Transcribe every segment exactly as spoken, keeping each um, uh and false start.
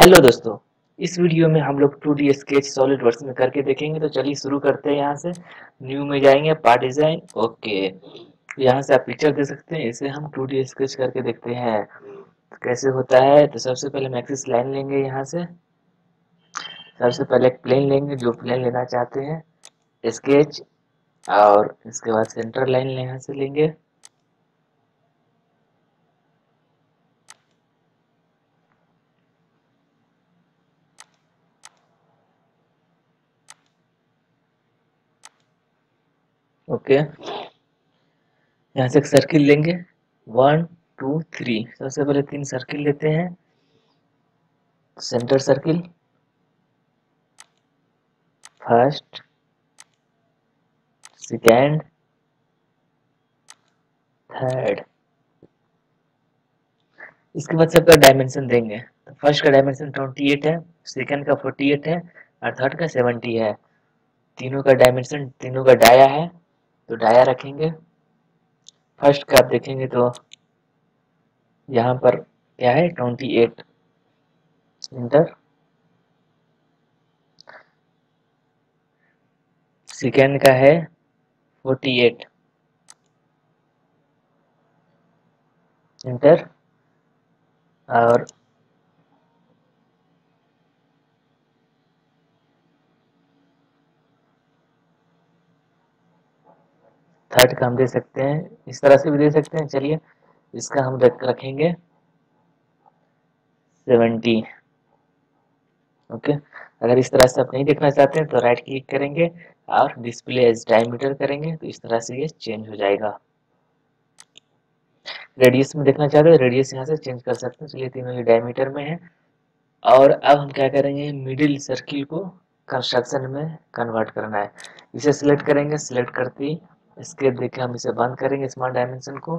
Hello दोस्तों, इस video में हम लोग two D sketch SolidWorks में करके देखेंगे। तो चलिए शुरू करते हैं। यहाँ से न्यू में जाएंगे, पार्ट डिज़ाइन, ओके। यहाँ से आप पिक्चर दे सकते हैं। इसे हम टू डी स्केच करके देखते हैं कैसे होता है। तो सबसे पहले हम एक्सिस लाइन लेंगे। यहाँ से सबसे पहले एक प्लेन लेंगे, जो प्लेन लेना चाहते हैं, स्केच। और इसके बाद सेंटर लाइन यहाँ से लेंगे। Okay okay. यहाँ से एक सर्किल लेंगे, वन टू थ्री। सबसे पहले तीन सर्किल लेते हैं। Centre circle first, second, third. इसके बाद सबका डायमेंशन देंगे। तो फर्स्ट का डायमेंशन ट्वेंटी एट है, सेकेंड का फोर्टी एट है और थर्ड का सेवेंटी है। तीनों का डायमेंशन, तीनों का डाया है तो डाया रखेंगे। फर्स्ट का आप देखेंगे तो यहाँ पर क्या है, ट्वेंटी एट इंटर। सेकेंड का है फोर्टी एट इंटर। और थर्ड का हम दे सकते हैं, इस तरह से भी दे सकते हैं। चलिए इसका हम रखेंगे सेवेंटी। ओके, अगर इस तरह से आप नहीं देखना चाहते हैं तो राइट क्लिक करेंगे और डिस्प्ले एज डायमीटर करेंगे। तो इस तरह से ये चेंज हो जाएगा। रेडियस में देखना चाहते हैं, रेडियस यहाँ से चेंज कर सकते हैं। चलिए तीनों ये डायमीटर में है। और अब हम क्या करेंगे, मिडिल सर्किल को कंस्ट्रक्शन में कन्वर्ट करना है। इसे सिलेक्ट करेंगे, सिलेक्ट करते ही इसके देखे हम इसे बंद करेंगे, स्मार्ट डायमेंशन को,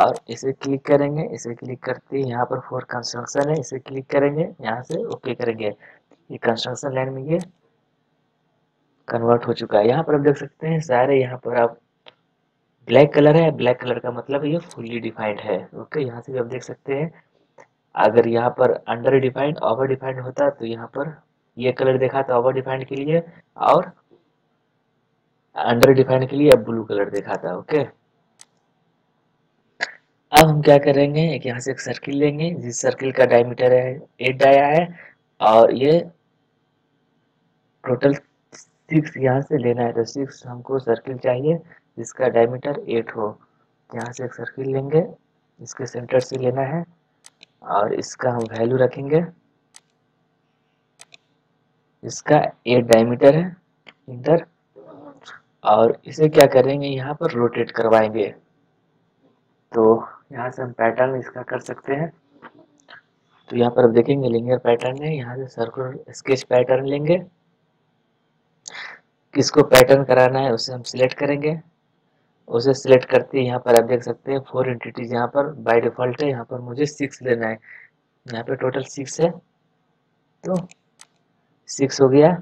और इसे क्लिक करेंगे। इसे क्लिक करते ही यहाँ पर फोर कंस्ट्रक्शन है, इसे क्लिक करेंगे। यहाँ से ओके करेंगे। ये कंस्ट्रक्शन लाइन में ये कन्वर्ट हो चुका है। यहाँ पर आप देख सकते हैं सारे, यहाँ पर आप ब्लैक कलर है। ब्लैक कलर का मतलब ये फुल्ली डिफाइंड है। ओके, यहाँ से भी आप देख सकते हैं। अगर यहाँ पर अंडर डिफाइंड, ओवर डिफाइंड होता तो यहाँ पर ये कलर देखा था ओवर डिफाइंड के लिए, और अंडर डिफाइंड के लिए अब ब्लू कलर देखा था। ओके, अब हम क्या करेंगे, एक यहाँ से एक सर्किल लेंगे, जिस सर्किल का डायमीटर है एट डाया है, और ये टोटल सिक्स यहाँ से लेना है। तो सिक्स हमको सर्किल चाहिए जिसका डायमीटर एट हो। यहाँ से एक सर्किल लेंगे, इसके सेंटर से लेना है, और इसका हम वैल्यू रखेंगे, इसका एट डायमीटर है इंटर। और इसे क्या करेंगे, यहाँ पर रोटेट करवाएंगे। तो यहाँ से हम पैटर्न इसका कर सकते हैं। तो यहाँ पर आप देखेंगे लिनियर पैटर्न है। यहाँ से सर्कुलर स्केच पैटर्न लेंगे। किसको पैटर्न कराना है उसे हम सिलेक्ट करेंगे। उसे सिलेक्ट करते यहाँ पर आप देख सकते हैं फोर एंटिटीज यहाँ पर बाय डिफॉल्ट है। यहाँ पर मुझे सिक्स लेना है। यहाँ पर टोटल सिक्स है तो सिक्स हो गया।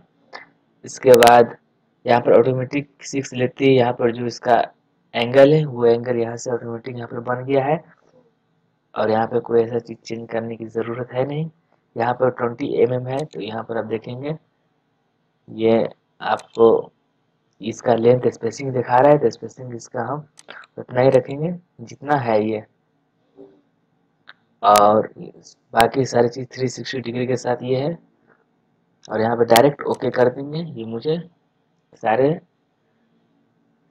इसके बाद यहाँ पर ऑटोमेटिक सिक्स लेती है। यहाँ पर जो इसका एंगल है वो एंगल यहाँ से ऑटोमेटिक यहाँ पर बन गया है, और यहाँ पर कोई ऐसा चीज चेंज करने की ज़रूरत है नहीं। यहाँ पर ट्वेंटी एम एम है तो यहाँ पर आप देखेंगे ये आपको इसका लेंथ स्पेसिंग दिखा रहा है। तो स्पेसिंग इसका हम उतना ही रखेंगे जितना है ये, और बाकी सारी चीज़ थ्री सिक्सटी डिग्री के साथ ये है। और यहाँ पर डायरेक्ट ओके कर देंगे। ये मुझे सारे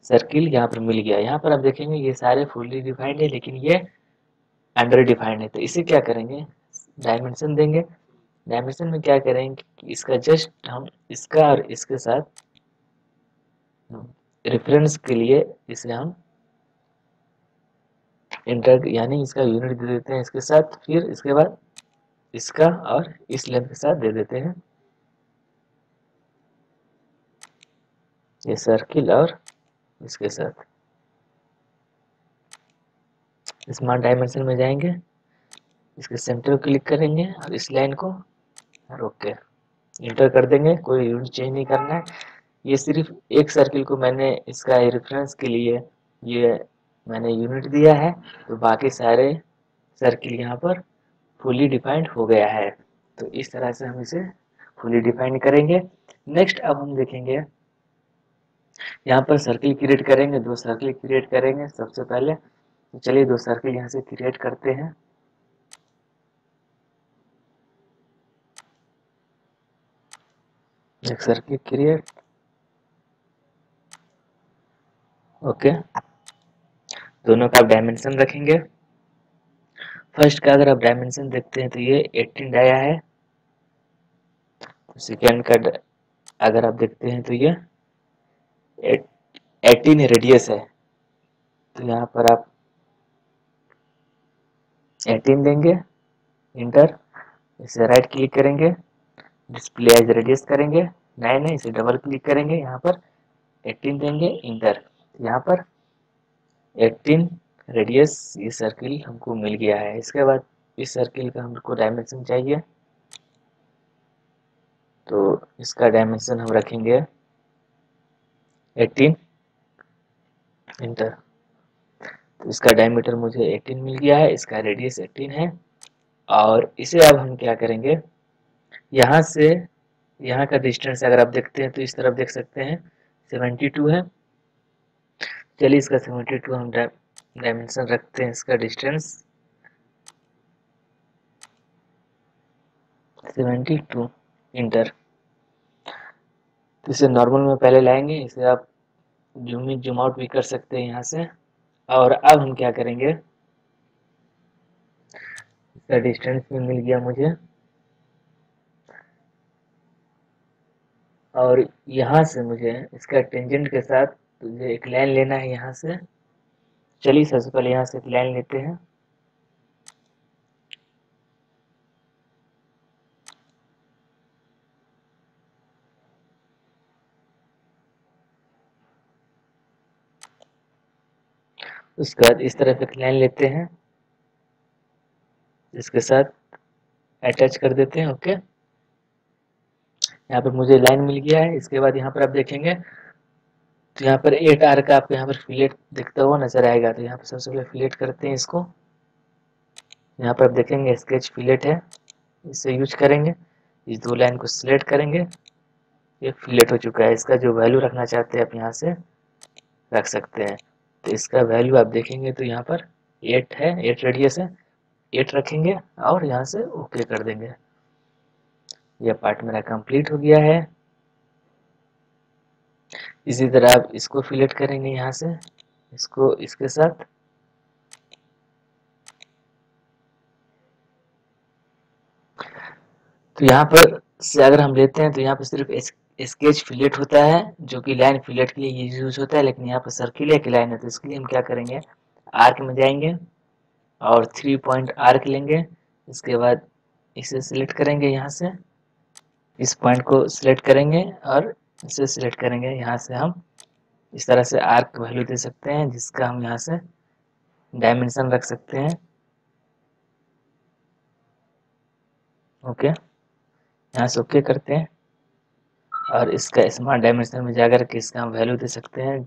सर्किल यहाँ पर मिल गया। यहाँ पर आप देखेंगे ये सारे फुल्ली डिफाइंड है, लेकिन ये अंडर डिफाइंड है। तो इसे क्या करेंगे, डायमेंशन देंगे। डायमेंशन में क्या करेंगे कि इसका जस्ट हम इसका और इसके साथ रेफरेंस के लिए इसे हम इंटर यानी इसका यूनिट दे देते हैं इसके साथ। फिर इसके बाद इसका और इस लेंथ के साथ दे देते हैं, ये सर्किल और इसके साथ। स्मार्ट डायमेंशन में जाएंगे, इसके सेंटर को क्लिक करेंगे और इस लाइन को रोक के इंटर कर देंगे। कोई यूनिट चेंज नहीं करना है। ये सिर्फ एक सर्किल को मैंने इसका रेफरेंस के लिए ये मैंने यूनिट दिया है। तो बाकी सारे सर्किल यहाँ पर फुली डिफाइंड हो गया है। तो इस तरह से हम इसे फुली डिफाइन करेंगे। नेक्स्ट अब हम देखेंगे यहाँ पर सर्किल क्रिएट करेंगे, दो सर्किल क्रिएट करेंगे सबसे पहले। तो चलिए दो सर्किल यहाँ से क्रिएट करते हैं। एक सर्किल क्रिएट, ओके। दोनों का डायमेंशन रखेंगे। फर्स्ट का अगर आप डायमेंशन देखते हैं तो ये अठारह आया है। सेकेंड का अगर आप देखते हैं तो ये अठारह रेडियस है, तो यहाँ पर आप अठारह देंगे, इंटर, इसे राइट क्लिक करेंगे, डिस्प्ले एज रेडियस करेंगे, नाइन है, इसे डबल क्लिक करेंगे, यहाँ पर अठारह देंगे, इंटर। यहाँ पर अठारह रेडियस ये सर्किल हमको मिल गया है। इसके बाद इस सर्किल का हमको डायमेंशन चाहिए, तो इसका डायमेंशन हम रखेंगे अठारह, इंटर। तो इसका डायमीटर मुझे अठारह मिल गया है, इसका रेडियस अठारह है। और इसे अब हम क्या करेंगे, यहाँ से यहाँ का डिस्टेंस अगर आप देखते हैं तो इस तरफ देख सकते हैं बहत्तर है। चलिए इसका बहत्तर हम डायमेंशन रखते हैं, इसका डिस्टेंस बहत्तर, इंटर। इसे नॉर्मल में पहले लाएंगे, इसे आप जूम इन जूम आउट भी कर सकते हैं यहाँ से। और अब हम क्या करेंगे, इसका डिस्टेंस भी मिल गया मुझे। और यहाँ से मुझे इसका टेंजेंट के साथ मुझे एक लाइन लेना है यहाँ से। चलिए सबसे पहले यहाँ से एक लाइन लेते हैं। उसके बाद इस तरह एक लाइन लेते हैं, इसके साथ अटैच कर देते हैं, ओके। यहाँ पर मुझे लाइन मिल गया है। इसके बाद यहाँ पर आप देखेंगे तो यहाँ पर एट आर का आपको यहाँ पर फिलेट दिखता हुआ नजर आएगा। तो यहाँ पर सबसे पहले फिलेट करते हैं इसको। यहाँ पर आप देखेंगे स्केच फिलेट है, इसे यूज करेंगे। इस दो लाइन को सिलेक्ट करेंगे, ये फिलेट हो चुका है। इसका जो वैल्यू रखना चाहते हैं आप यहाँ से रख सकते हैं। तो इसका वैल्यू आप देखेंगे तो यहाँ पर एट है, एट रेडियस है, एट रखेंगे और यहाँ से ओके कर देंगे। यह पार्ट मेरा कंप्लीट हो गया है। इसी तरह आप इसको फिलेट करेंगे यहाँ से, इसको इसके साथ। तो यहाँ पर से अगर हम लेते हैं तो यहाँ पर सिर्फ स्केच फिलेट होता है, जो कि लाइन फिलेट के लिए यूज होता है, लेकिन यहाँ पर सर्किल एक लाइन है। तो इसके लिए हम क्या करेंगे, आर्क में जाएंगे और थ्री पॉइंट आर्क लेंगे। इसके बाद इसे सिलेक्ट करेंगे यहाँ से, इस पॉइंट को सिलेक्ट करेंगे और इसे सिलेक्ट करेंगे। यहाँ से हम इस तरह से आर्क वैल्यू दे सकते हैं, जिसका हम यहाँ से डायमेंशन रख सकते हैं, ओके। यहाँ से ओके करते हैं और इसका स्मार्ट डायमेंशन में जाकर के इसका हम वैल्यू दे सकते हैं।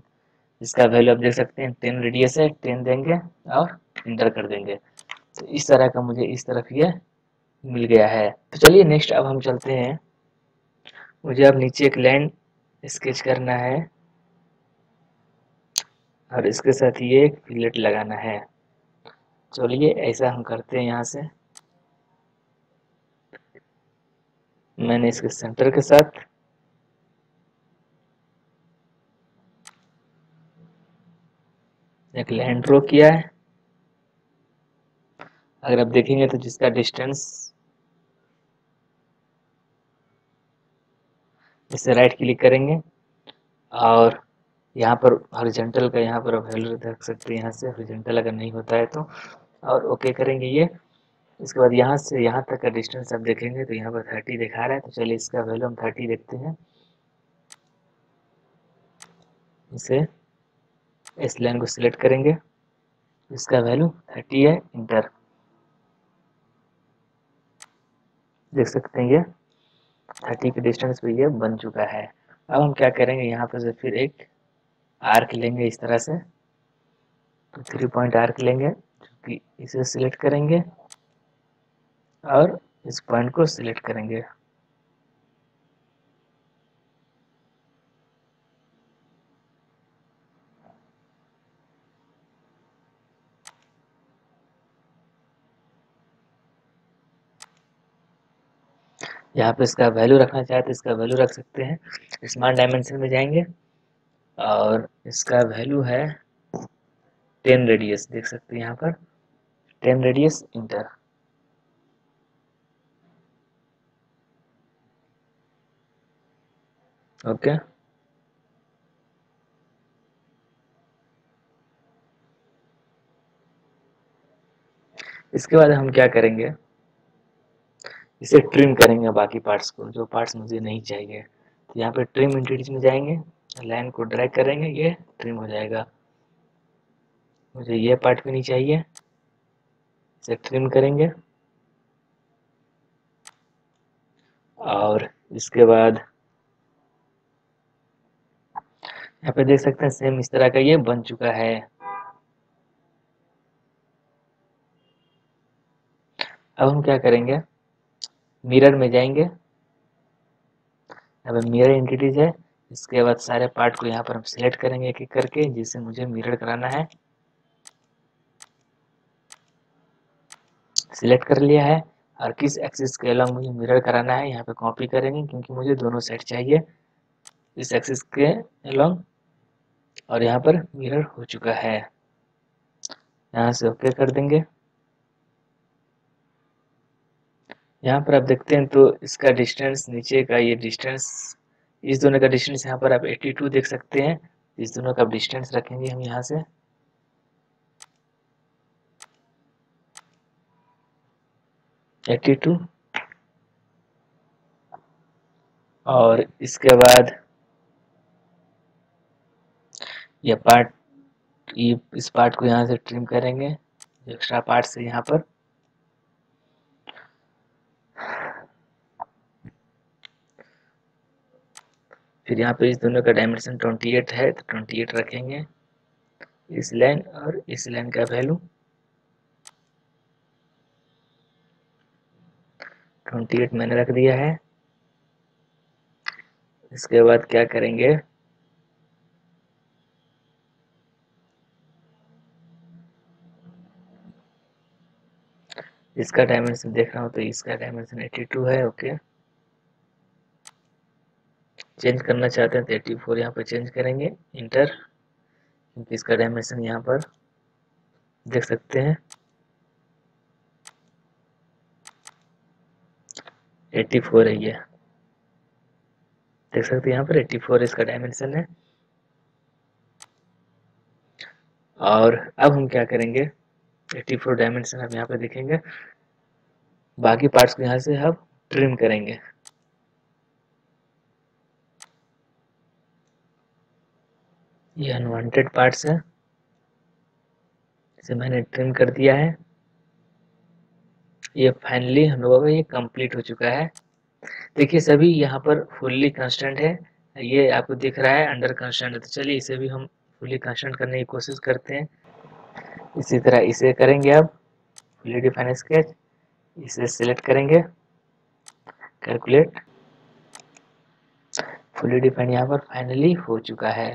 इसका वैल्यू आप देख सकते हैं टेन रेडियस है, टेन देंगे और इंटर कर देंगे। तो इस तरह का मुझे इस तरफ ये मिल गया है। तो चलिए नेक्स्ट अब हम चलते हैं। मुझे अब नीचे एक लाइन स्केच करना है और इसके साथ ये एक फिलेट लगाना है। चलिए ऐसा हम करते हैं। यहाँ से मैंने इसके सेंटर के साथ एक लाइन ड्रॉ किया है। अगर आप देखेंगे तो जिसका डिस्टेंस, इसे राइट क्लिक करेंगे और यहाँ पर हॉरिजॉन्टल का यहाँ पर वैल्यू रख सकते हैं यहाँ से, हॉरिजॉन्टल अगर नहीं होता है तो, और ओके करेंगे ये। इसके बाद यहाँ से यहाँ तक का डिस्टेंस आप देखेंगे तो यहाँ पर तीस दिखा रहा है। तो चलिए इसका वैल्यू हम तीस देखते हैं। इसे इस लाइन को सिलेक्ट करेंगे, इसका वैल्यू तीस है, इंटर। देख सकते हैं ये तीस के डिस्टेंस पे ये बन चुका है। अब हम क्या करेंगे, यहाँ पर से फिर एक आर्क लेंगे इस तरह से। तो थ्री पॉइंट आर्क लेंगे, इसे सिलेक्ट करेंगे और इस पॉइंट को सिलेक्ट करेंगे। यहाँ पे इसका वैल्यू रखना चाहे तो इसका वैल्यू रख सकते हैं। स्मार्ट डायमेंशन में जाएंगे और इसका वैल्यू है टेन रेडियस, देख सकते हैं यहाँ पर ten radius enter. Okay okay. इसके बाद हम क्या करेंगे, इसे ट्रिम करेंगे बाकी पार्ट्स को, जो पार्ट्स मुझे नहीं चाहिए। तो यहाँ पे ट्रिम एंटिटीज में जाएंगे, लाइन को ड्रैग करेंगे, ये ट्रिम हो जाएगा। मुझे ये पार्ट भी नहीं चाहिए, इसे ट्रिम करेंगे। और इसके बाद यहाँ पे देख सकते हैं सेम इस तरह का ये बन चुका है। अब हम क्या करेंगे, मिरर में जाएंगे, यहाँ पे मिरर एंटिटीज है। इसके बाद सारे पार्ट को यहाँ पर हम सिलेक्ट करेंगे एक एक करके, जिसे मुझे मिरर कराना है। सिलेक्ट कर लिया है, और किस एक्सिस के अलावा मुझे मिरर कराना है यहाँ पे कॉपी करेंगे, क्योंकि मुझे दोनों साइड चाहिए इस एक्सिस के अलॉन्ग। और यहाँ पर मिरर हो चुका है, यहाँ से ओके कर देंगे। यहाँ पर आप देखते हैं तो इसका डिस्टेंस, नीचे का ये डिस्टेंस, इस दोनों का डिस्टेंस यहाँ पर आप एटी टू देख सकते हैं। इस दोनों का डिस्टेंस रखेंगे हम यहाँ से। एटी टू और इसके बाद ये पार्ट, इस पार्ट को यहाँ से ट्रिम करेंगे एक्स्ट्रा पार्ट से यहाँ पर। फिर यहाँ पे इस दोनों का डायमेंशन अट्ठाईस है तो अट्ठाईस रखेंगे। इस लाइन और इस लाइन का वैल्यू अट्ठाईस मैंने रख दिया है। इसके बाद क्या करेंगे, इसका डायमेंशन देख रहा हूँ तो इसका डायमेंशन बयासी है। Okay okay. चेंज करना चाहते हैं तो एट्टी फोर यहाँ पर चेंज करेंगे, इंटर, क्योंकि इसका डायमेंशन यहाँ पर देख सकते हैं एटी फोर है। ये देख सकते हैं यहाँ पर एटी फोर इसका डायमेंशन है। और अब हम क्या करेंगे, एटी फोर डायमेंशन हम यहाँ पर देखेंगे, बाकी पार्ट्स को यहाँ से हम ट्रिम करेंगे। ये अनवांटेड पार्ट्स है, इसे मैंने ट्रिम कर दिया है। ये फाइनली हम लोगों का ये कंप्लीट हो चुका है। देखिए सभी यहाँ पर फुल्ली कंस्टेंट है, ये आपको दिख रहा है अंडर कंस्टेंट है। तो चलिए इसे भी हम फुल्ली कंस्टेंट करने की कोशिश करते हैं। इसी तरह इसे करेंगे, अब फुल्ली डिफाइन स्केच, इसे सिलेक्ट करेंगे, कैलकुलेट, फुल्ली डिफाइन यहाँ पर फाइनली हो चुका है।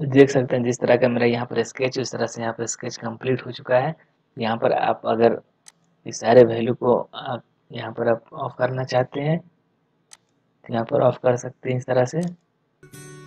देख सकते हैं जिस तरह का मेरा यहाँ पर स्केच, उस तरह से यहाँ पर स्केच कंप्लीट हो चुका है। यहाँ पर आप अगर इस सारे वैल्यू को आप यहाँ पर आप ऑफ करना चाहते हैं तो यहाँ पर ऑफ कर सकते हैं इस तरह से।